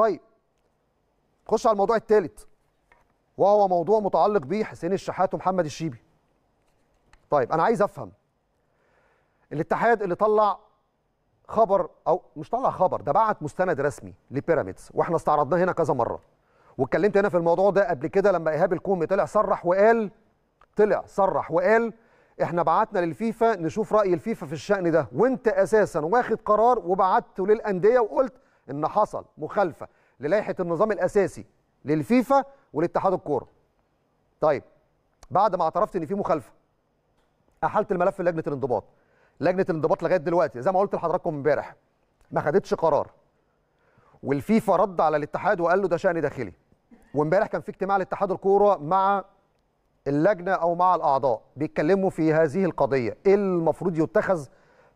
طيب نخش على الموضوع الثالث وهو موضوع متعلق بيه حسين الشحات ومحمد الشيبي. طيب انا عايز افهم الاتحاد اللي طلع خبر او مش طلع خبر، ده بعت مستند رسمي لبيراميدز واحنا استعرضناه هنا كذا مره واتكلمت هنا في الموضوع ده قبل كده لما إيهاب الكومي طلع صرح وقال احنا بعتنا للفيفا نشوف راي الفيفا في الشأن ده، وانت اساسا واخد قرار وبعته للأندية وقلت ان حصل مخالفه للائحه النظام الاساسي للفيفا ولاتحاد الكوره. طيب بعد ما اعترفت ان في مخالفه احلت الملف لجنه الانضباط. لجنه الانضباط لغايه دلوقتي زي ما قلت لحضراتكم امبارح ما خدتش قرار، والفيفا رد على الاتحاد وقال له ده شأن داخلي. وامبارح كان في اجتماع لاتحاد الكوره مع اللجنه او مع الاعضاء بيتكلموا في هذه القضيه، ايه المفروض يتخذ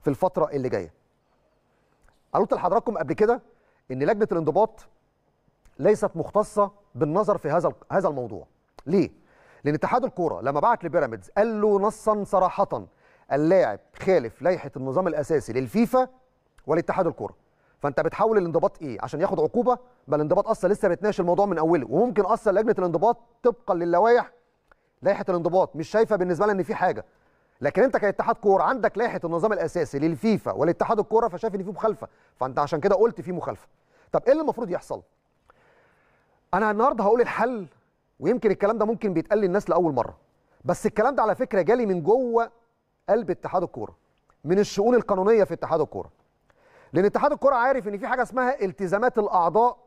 في الفتره اللي جايه. قلت لحضراتكم قبل كده ان لجنه الانضباط ليست مختصه بالنظر في هذا الموضوع. ليه؟ لان اتحاد الكوره لما بعت لبيراميدز قال له نصا صراحه اللاعب خالف لائحه النظام الاساسي للفيفا ولاتحاد الكوره، فانت بتحول الانضباط ايه عشان ياخد عقوبه؟ ما الانضباط اصلا لسه بتناقش الموضوع من اوله، وممكن اصلا لجنه الانضباط طبقا للوائح لائحه الانضباط مش شايفه بالنسبه لها ان في حاجه، لكن انت كاتحاد كوره عندك لائحه النظام الاساسي للفيفا والاتحاد الكوره فشايف ان في مخالفه، فانت عشان كده قلت في مخالفه. طب ايه اللي المفروض يحصل؟ انا النهارده هقول الحل، ويمكن الكلام ده ممكن بيتقال للناس لاول مره، بس الكلام ده على فكره جالي من جوه قلب اتحاد الكوره، من الشؤون القانونيه في اتحاد الكوره. لان اتحاد الكوره عارف ان في حاجه اسمها التزامات الاعضاء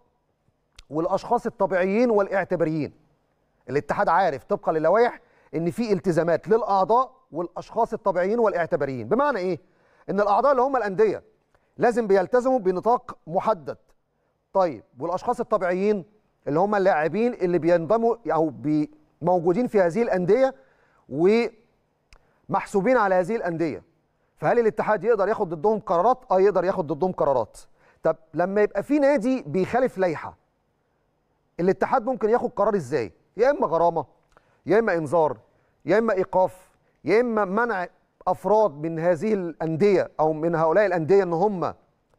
والاشخاص الطبيعيين والاعتباريين. الاتحاد عارف طبقا للوائح ان في التزامات للاعضاء والاشخاص الطبيعيين والاعتباريين، بمعنى ايه؟ ان الاعضاء اللي هم الانديه لازم بيلتزموا بنطاق محدد. طيب والاشخاص الطبيعيين اللي هم اللاعبين اللي بينضموا او موجودين في هذه الانديه ومحسوبين على هذه الانديه، فهل الاتحاد يقدر ياخد ضدهم قرارات؟ اه يقدر ياخد ضدهم قرارات. طب لما يبقى في نادي بيخالف لائحه الاتحاد ممكن ياخد قرار ازاي؟ يا اما غرامه، يا اما انذار، يا اما ايقاف، يا اما منع افراد من هذه الانديه او من هؤلاء الانديه ان هم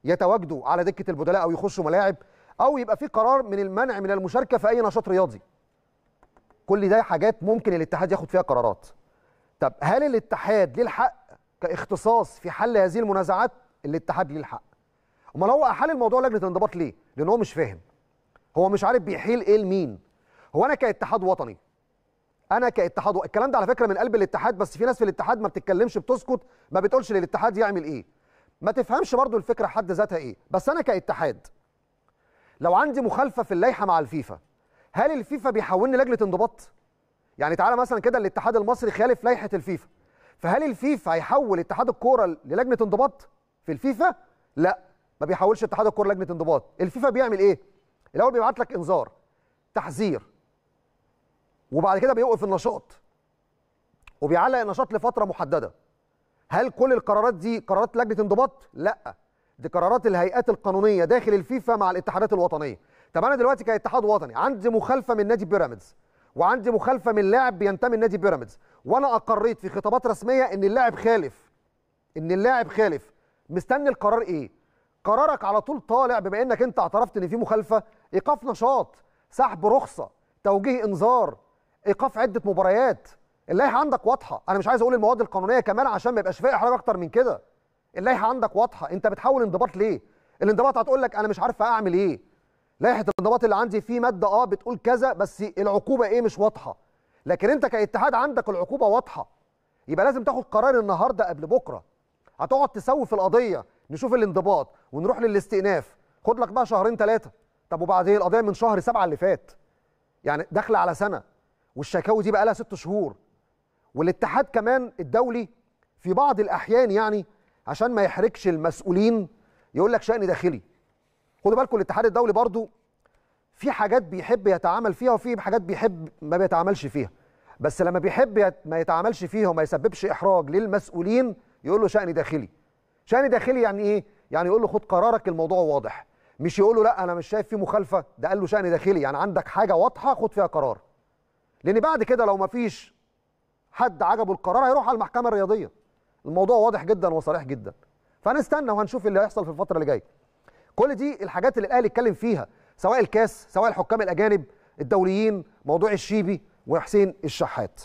يتواجدوا على دكه البدلاء او يخشوا ملاعب، او يبقى في قرار من المنع من المشاركه في اي نشاط رياضي. كل ده حاجات ممكن الاتحاد ياخد فيها قرارات. طب هل الاتحاد ليه الحق كاختصاص في حل هذه المنازعات؟ الاتحاد ليه الحق. امال هو احال الموضوع لجنه الانضباط ليه؟ لان هو مش فاهم، هو مش عارف بيحيل ايه لمين. هو انا كاتحاد وطني، انا كاتحاد الكلام ده على فكره من قلب الاتحاد، بس في ناس في الاتحاد ما بتتكلمش، بتسكت، ما بتقولش للاتحاد يعمل ايه، ما تفهمش برضو الفكره حد ذاتها ايه. بس انا كاتحاد لو عندي مخالفه في اللائحه مع الفيفا، هل الفيفا بيحولني لجنه انضباط؟ يعني تعالى مثلا كده الاتحاد المصري خالف لائحه الفيفا، فهل الفيفا هيحول اتحاد الكوره للجنه انضباط في الفيفا؟ لا، ما بيحولش اتحاد الكوره لجنه انضباط. الفيفا بيعمل ايه؟ الاول بيبعت لك انذار، تحذير، وبعد كده بيوقف النشاط وبيعلق النشاط لفتره محدده. هل كل القرارات دي قرارات لجنه انضباط؟ لا، دي قرارات الهيئات القانونيه داخل الفيفا مع الاتحادات الوطنيه. طب انا دلوقتي كاتحاد وطني عندي مخالفه من نادي بيراميدز، وعندي مخالفه من لاعب بينتمي لنادي بيراميدز، وانا اقريت في خطابات رسميه ان اللاعب خالف، مستني القرار ايه؟ قرارك على طول طالع بما انك انت اعترفت ان في مخالفه، ايقاف نشاط، سحب رخصه، توجيه انذار، ايقاف عده مباريات. اللائحه عندك واضحه، انا مش عايز اقول المواد القانونيه كمان عشان ما يبقاش فيها احراج اكتر من كده. اللائحه عندك واضحه، انت بتحول انضباط ليه؟ الانضباط هتقول لك انا مش عارفه اعمل ايه. لائحه الانضباط اللي عندي فيه ماده بتقول كذا، بس العقوبه ايه مش واضحه. لكن انت كاتحاد عندك العقوبه واضحه، يبقى لازم تاخد قرار النهارده قبل بكره. هتقعد تسوي في القضيه، نشوف الانضباط ونروح للاستئناف، خد لك بقى شهرين ثلاثه. طب وبعدين القضيه من شهر 7 اللي فات، يعني داخله على سنه، والشكاوي دي بقى لها 6 شهور. والاتحاد كمان الدولي في بعض الاحيان يعني عشان ما يحرجش المسؤولين يقول لك شأن داخلي. خدوا بالكم الاتحاد الدولي برضو في حاجات بيحب يتعامل فيها وفي حاجات بيحب ما بيتعاملش فيها، بس لما بيحب ما يتعاملش فيها وما يسببش احراج للمسؤولين يقول له شأن داخلي. شأن داخلي يعني ايه؟ يعني يقول له خد قرارك، الموضوع واضح، مش يقول له لا انا مش شايف فيه مخالفه، ده قال له شأن داخلي، يعني عندك حاجه واضحه خد فيها قرار. لان بعد كده لو ما فيش حد عجبه القرار هيروح على المحكمه الرياضيه. الموضوع واضح جدا وصريح جدا، فهنستنى وهنشوف اللي هيحصل في الفتره اللي جايه. كل دي الحاجات اللي الاهلي اتكلم فيها سواء الكاس، سواء الحكام الاجانب الدوليين، موضوع الشيبي وحسين الشحات.